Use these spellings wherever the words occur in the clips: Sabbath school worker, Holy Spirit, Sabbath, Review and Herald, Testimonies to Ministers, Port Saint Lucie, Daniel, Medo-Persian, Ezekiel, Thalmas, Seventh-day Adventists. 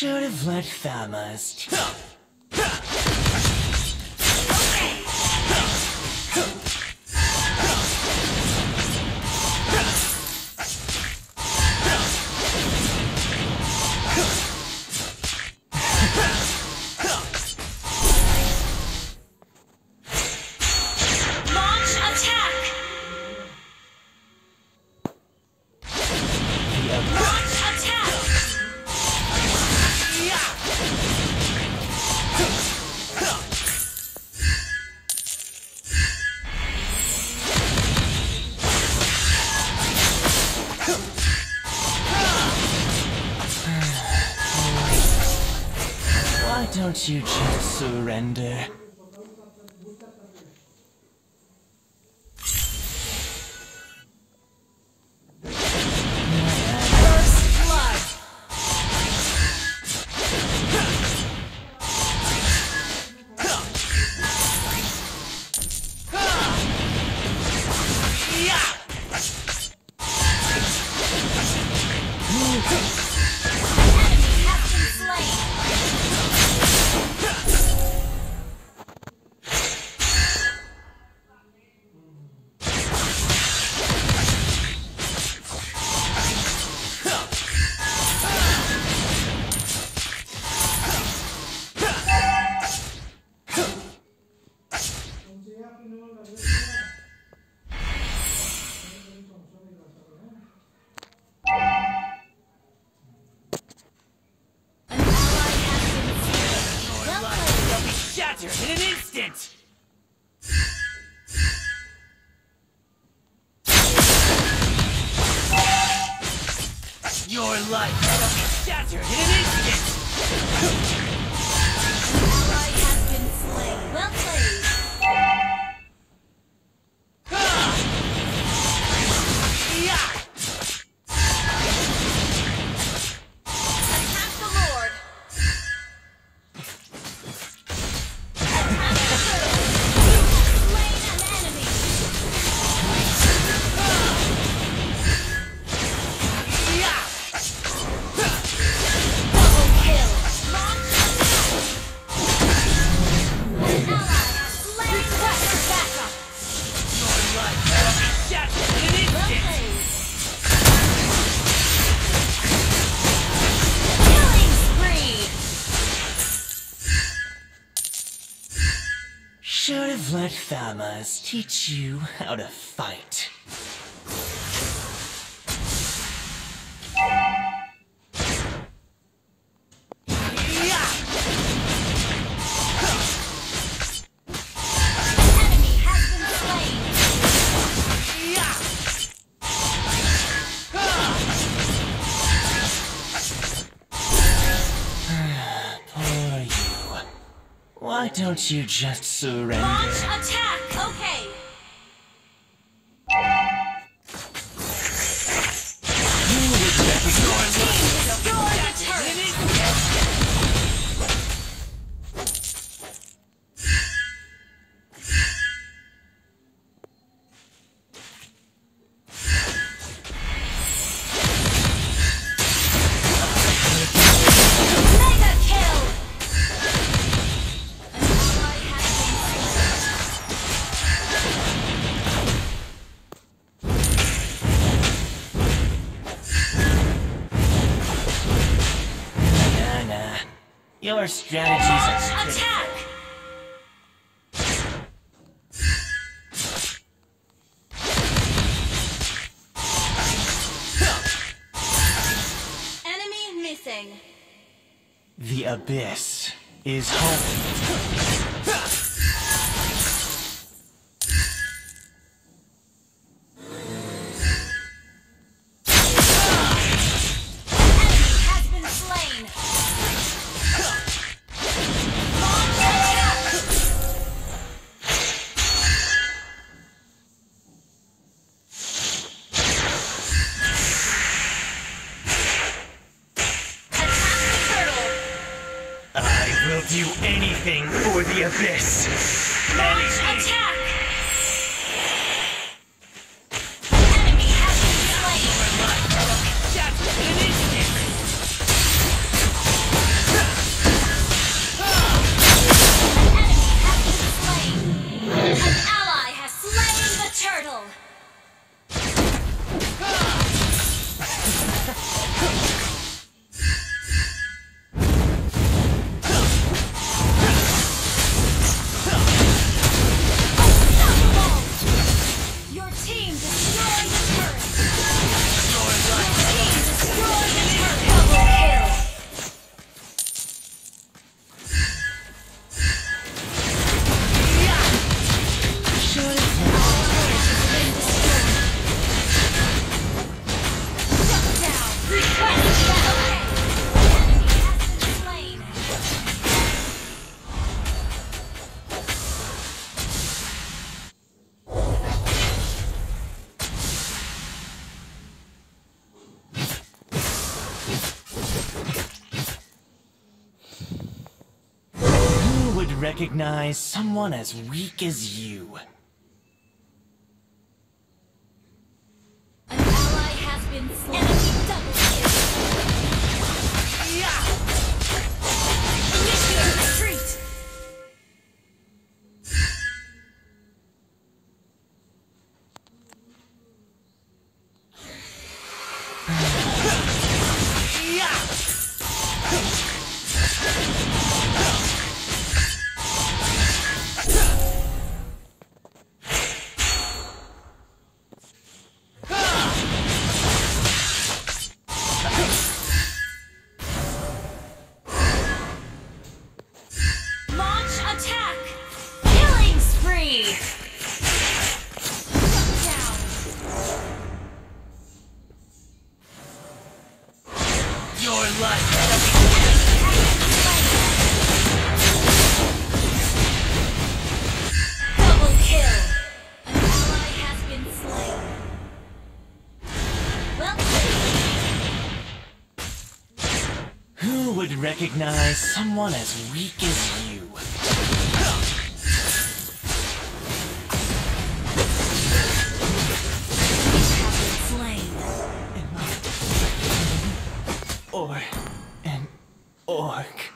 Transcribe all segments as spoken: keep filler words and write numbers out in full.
Should have let Thalmas. Don't you just surrender? In an instant! Your life will be shattered in an instant! I have been slain. Well played. Should have let Thalmas teach you how to fight. Why don't you just surrender? Launch attack! Okay! Your strategies are attack! Enemy missing. The abyss is home. Do anything for the abyss. Launch attack! Enemy has been slain. That's an instant. Who would recognize someone as weak as you? An ally has been slain. Enemy double kill. Yeah. Initiate retreat. Would recognize someone as weak as you. Slain. Am I or an orc?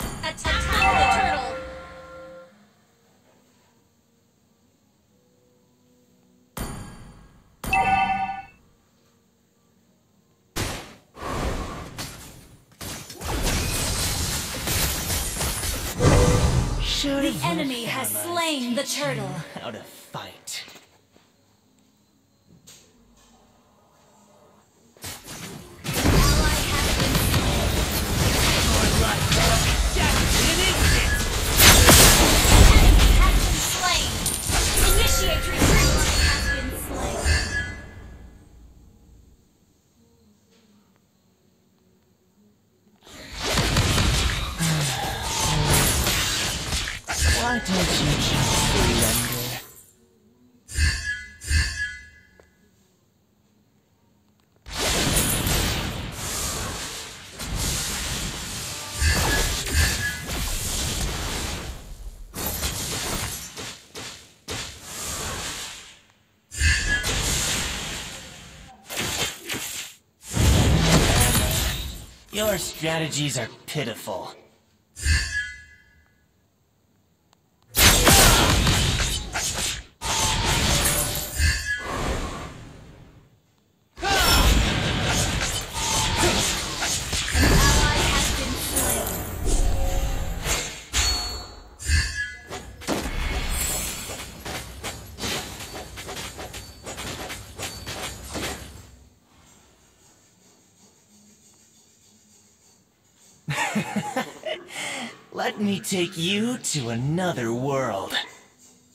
Attack the turtle! The enemy has slain the turtle. How to fight. Why don't you just surrender? Your strategies are pitiful. Let me take you to another world.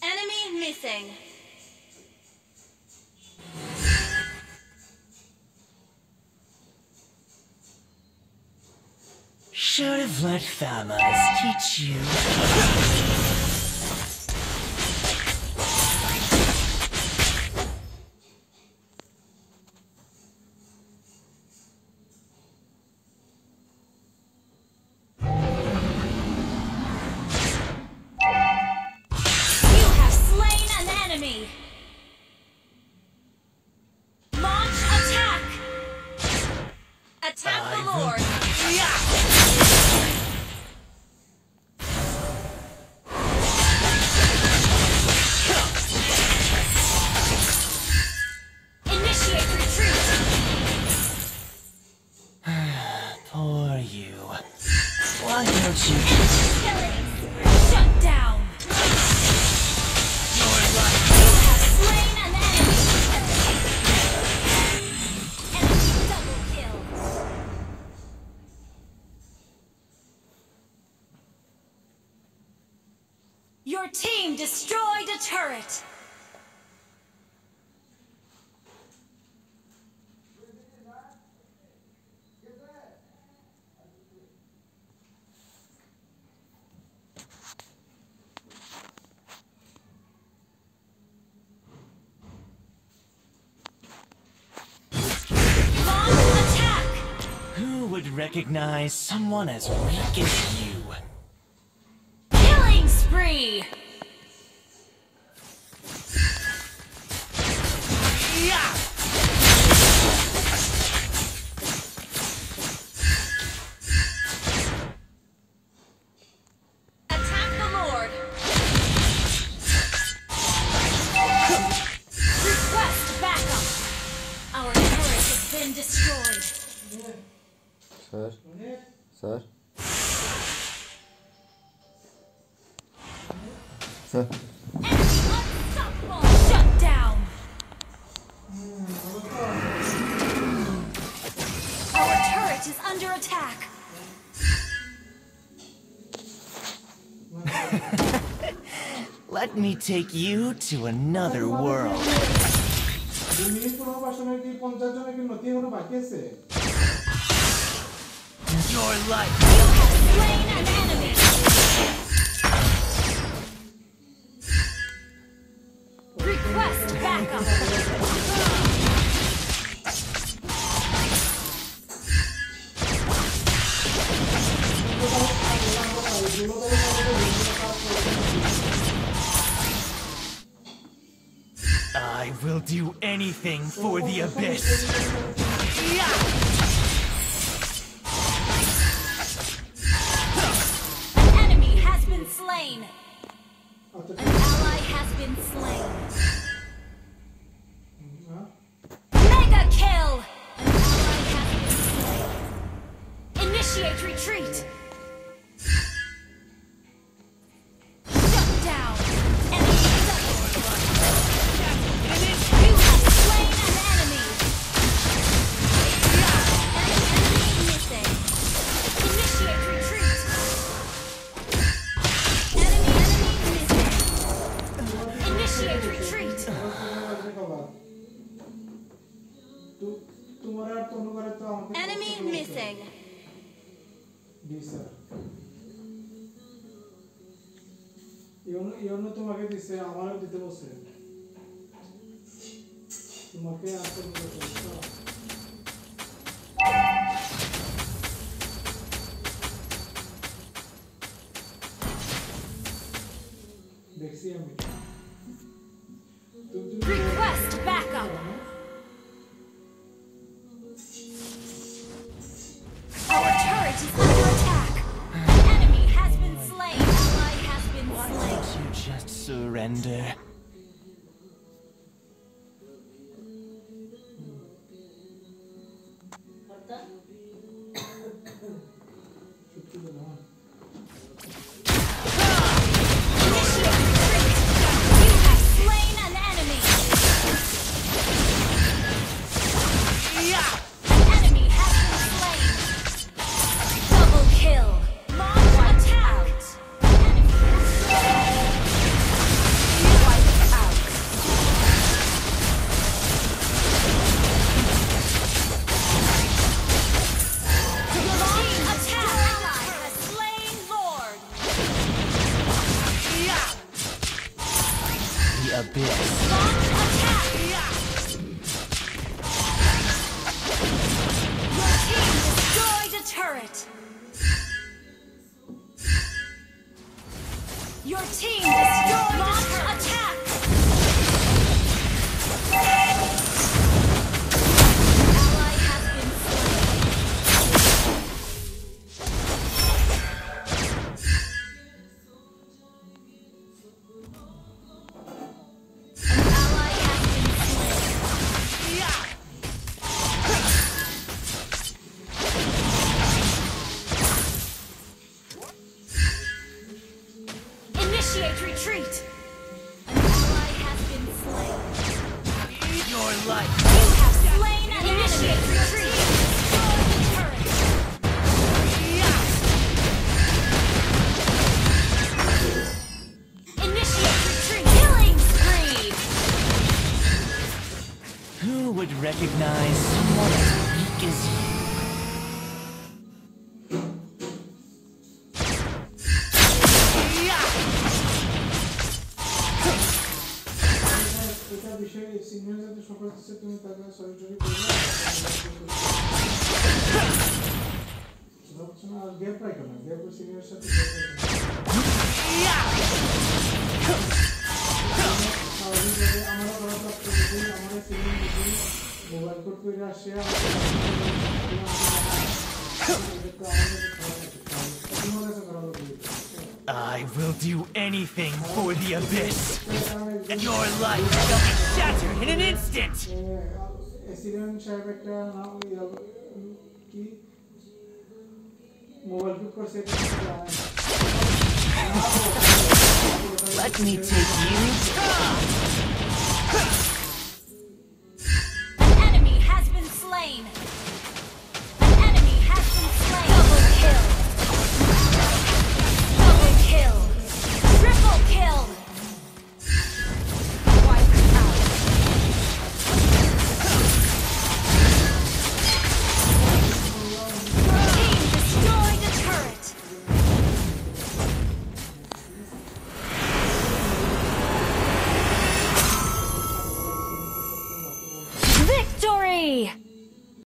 Enemy missing. Should have let Thalmas teach you. Your team destroyed a turret! recognize someone as weak as you. Killing spree! Yeah! Sir? Sir? Sir? Shut down! Our turret is under attack! Let me take you to another world. Your life. You have slain an enemy. Request backup. I will do anything for the abyss. Yeah. Slain. An ally has been slain. Mega kill! An ally has been slain. Initiate retreat! Shut down! Enemy double! You have slain an enemy! Enemy missing! Initiate retreat! Retreat. Enemy missing. Request backup! Our turret is under attack! An enemy has been slain! Ally has been slain! Why don't you just surrender? Recognize someone as weak as you. I will do anything for the abyss, and your life shall be shattered in an instant. Let me take you.